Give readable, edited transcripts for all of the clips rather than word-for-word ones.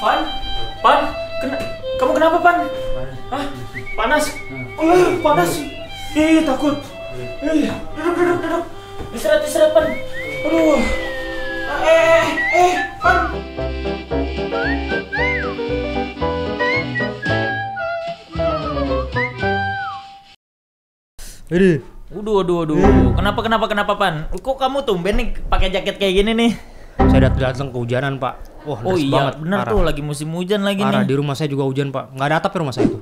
Pan? Pan? Kamu kenapa, Pan? Hah? Panas? Panas? Ih, takut. Duduk. Istirahat, Pan. Aduh. Pan. Waduh. Kenapa, Pan? Kok kamu tumben nih pakai jaket kayak gini nih? Saya datang kehujanan, Pak. Wah, oh iya, benar tuh, lagi musim hujan lagi nih. Di rumah saya juga hujan, Pak. Nggak ada atap di rumah saya itu.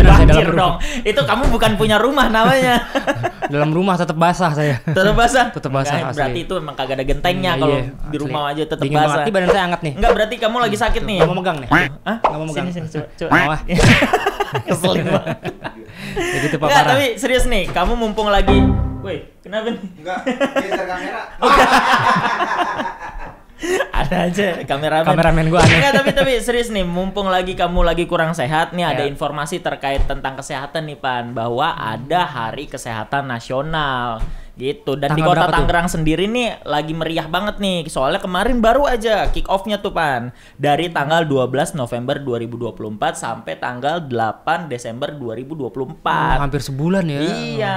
Banjir dong. Itu kamu bukan punya rumah namanya. Dalam rumah tetap basah saya. Tetap basah. Enggak, berarti itu emang kagak ada gentengnya kalau di rumah aja tetap basah. Badan saya hangat nih. Enggak, berarti kamu lagi sakit nih. Enggak mau megang nih. Hah? Enggak mau megang. Sini, coba. Keselin banget. Jadi itu parah. Tapi serius nih, kamu mumpung lagi. Woi, kenapa nih? Enggak, geser kamera. Ada aja kameramen gua aneh. Enggak, tapi serius nih, mumpung lagi kamu lagi kurang sehat nih, ada informasi terkait tentang kesehatan nih, Pan, bahwa ada Hari Kesehatan Nasional gitu, dan di Kota Tangerang sendiri nih lagi meriah banget nih, soalnya kemarin baru aja kick off-nya tuh, Pan, dari tanggal 12 November 2024 sampai tanggal 8 Desember 2024. Hampir sebulan ya. Iya.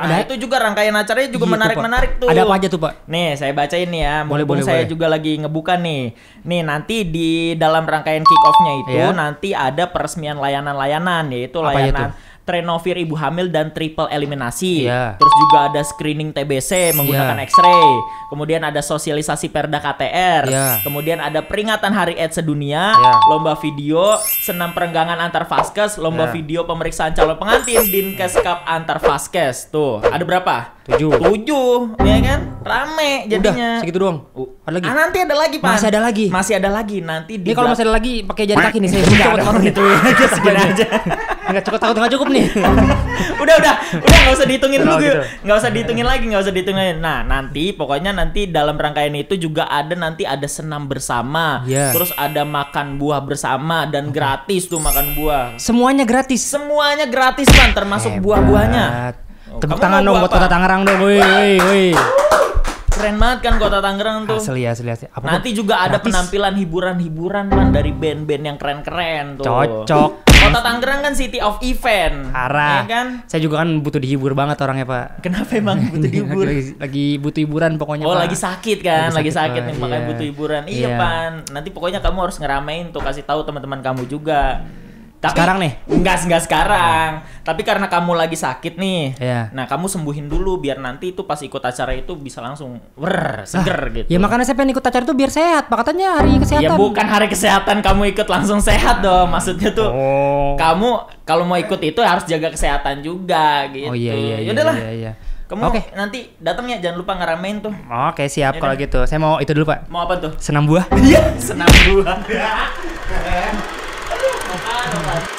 Ada itu juga rangkaian acaranya juga menarik-menarik tuh. Ada apa aja tuh, Pak? Nih, saya bacain nih ya. Mumpung saya juga lagi ngebuka nih. Nih, nanti di dalam rangkaian kick off-nya itu nanti ada peresmian layanan-layanan, yaitu layanan Trenovir ibu hamil dan triple eliminasi. Terus juga ada screening TBC menggunakan X-ray. Kemudian ada sosialisasi perda KTR. Kemudian ada peringatan Hari AIDS sedunia, lomba video, senam perenggangan antar vaskes, lomba video pemeriksaan calon pengantin, Dinkes Cup antar vaskes. Tuh, ada berapa? 7, ya kan? Rame jadinya. Udah, segitu doang. Ada lagi? Nanti ada lagi, Pak. Masih ada lagi. Nanti di kalau masih ada lagi pakai jari kaki nih, saya cokot-cokot gitu aja sebenarnya. Enggak cukup, takut enggak cukup nih. Udah enggak usah dihitungin dulu. Enggak usah dihitungin lagi. Nah, pokoknya nanti dalam rangkaian itu juga ada senam bersama, terus ada makan buah bersama dan gratis tuh makan buah. Semuanya gratis, Pan, termasuk buah-buahnya. Tepuk tangan dong buat Kota Tangerang dong. Woi. Keren banget kan Kota Tangerang tuh. Asli. Nanti juga ada penampilan hiburan-hiburan, Pan, dari band-band yang keren-keren tuh. Cocok. Kota Tangerang kan city of event. Parah. Ya kan? Saya juga kan butuh dihibur banget orangnya, Pak. Kenapa emang butuh dihibur? lagi butuh hiburan pokoknya, Pak. Oh, lagi sakit kan? Lagi sakit nih, makanya butuh hiburan. Iya, Pan. Nanti pokoknya kamu harus ngeramein tuh, kasih tahu teman-teman kamu juga. Tapi sekarang nih? Enggak sekarang. Tapi karena kamu lagi sakit nih. Nah, kamu sembuhin dulu biar nanti itu pas ikut acara itu bisa langsung seger gitu. Ya makanya saya pengen ikut acara itu biar sehat. Pak, katanya Hari Kesehatan. Ya bukan Hari Kesehatan kamu ikut langsung sehat dong. Maksudnya tuh kamu kalau mau ikut itu harus jaga kesehatan juga gitu. Oh iya. Yaudahlah. Iya. Kamu nanti datangnya jangan lupa ngeramein tuh. Oke, siap kalau gitu. Saya mau itu dulu, Pak. Mau apa tuh? Senam buah. Iya, senam buah. Aduh.